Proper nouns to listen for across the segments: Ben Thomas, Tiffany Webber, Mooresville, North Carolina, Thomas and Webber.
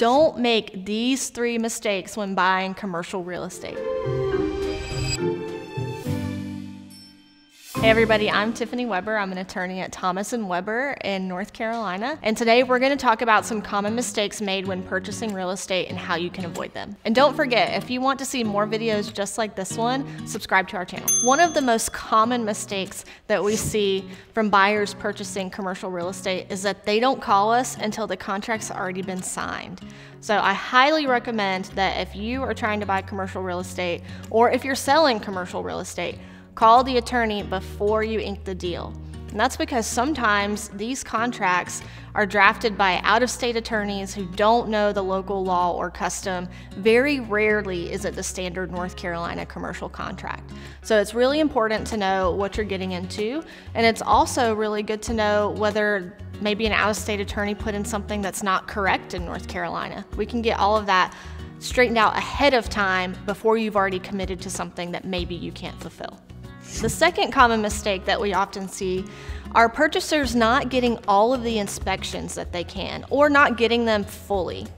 Don't make these three mistakes when buying commercial real estate. Hey everybody, I'm Tiffany Webber. I'm an attorney at Thomas and Webber in North Carolina. And today we're going to talk about some common mistakes made when purchasing real estate and how you can avoid them. And don't forget, if you want to see more videos just like this one, subscribe to our channel. One of the most common mistakes that we see from buyers purchasing commercial real estate is that they don't call us until the contract's already been signed. So I highly recommend that if you are trying to buy commercial real estate, or if you're selling commercial real estate, call the attorney before you ink the deal. And that's because sometimes these contracts are drafted by out-of-state attorneys who don't know the local law or custom. Very rarely is it the standard North Carolina commercial contract. So it's really important to know what you're getting into. And it's also really good to know whether maybe an out-of-state attorney put in something that's not correct in North Carolina. We can get all of that straightened out ahead of time before you've already committed to something that maybe you can't fulfill. The second common mistake that we often see are purchasers not getting all of the inspections that they can, or not getting them fully.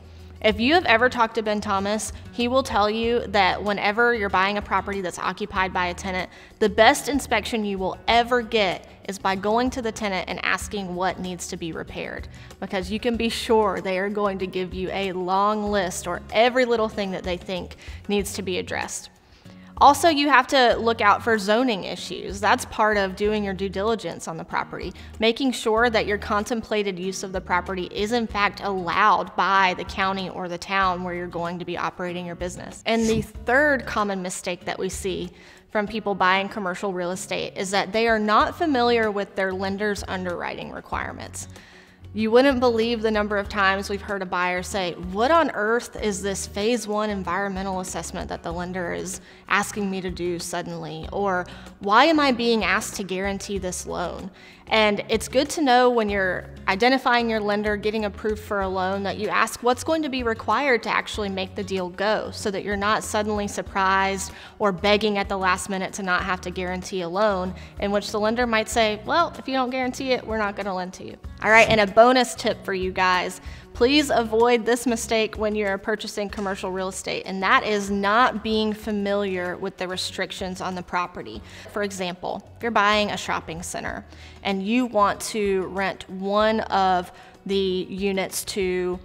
If you have ever talked to Ben Thomas, he will tell you that whenever you're buying a property that's occupied by a tenant, the best inspection you will ever get is by going to the tenant and asking what needs to be repaired, because you can be sure they are going to give you a long list or every little thing that they think needs to be addressed. Also, you have to look out for zoning issues. That's part of doing your due diligence on the property, making sure that your contemplated use of the property is in fact allowed by the county or the town where you're going to be operating your business. And the third common mistake that we see from people buying commercial real estate is that they are not familiar with their lender's underwriting requirements. You wouldn't believe the number of times we've heard a buyer say, "What on earth is this phase 1 environmental assessment that the lender is asking me to do suddenly?" Or, "Why am I being asked to guarantee this loan?" And it's good to know when you're identifying your lender, getting approved for a loan, that you ask what's going to be required to actually make the deal go, so that you're not suddenly surprised or begging at the last minute to not have to guarantee a loan, in which the lender might say, "Well, if you don't guarantee it, we're not going to lend to you." All right, and bonus tip for you guys, please avoid this mistake when you're purchasing commercial real estate, and that is not being familiar with the restrictions on the property. For example, if you're buying a shopping center and you want to rent one of the units to,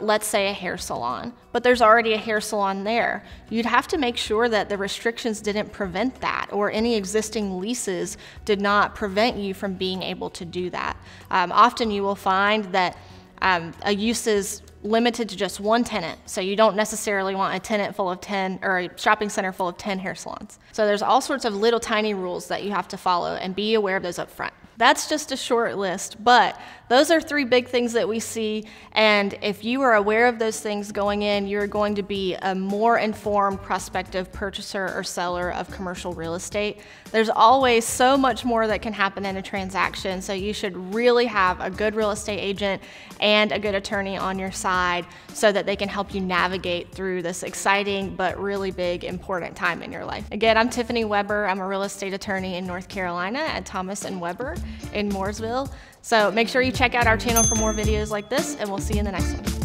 let's say, a hair salon, but there's already a hair salon there, you'd have to make sure that the restrictions didn't prevent that, or any existing leases did not prevent you from being able to do that. Often you will find that a use is limited to just one tenant, so you don't necessarily want a tenant full of 10, or a shopping center full of 10 hair salons. So there's all sorts of little tiny rules that you have to follow, and be aware of those up front. That's just a short list, but those are three big things that we see, and if you are aware of those things going in, you're going to be a more informed prospective purchaser or seller of commercial real estate. There's always so much more that can happen in a transaction, so you should really have a good real estate agent and a good attorney on your side so that they can help you navigate through this exciting but really big, important time in your life. Again, I'm Tiffany Webber. I'm a real estate attorney in North Carolina at Thomas and Webber in Mooresville. So make sure you check out our channel for more videos like this, and we'll see you in the next one.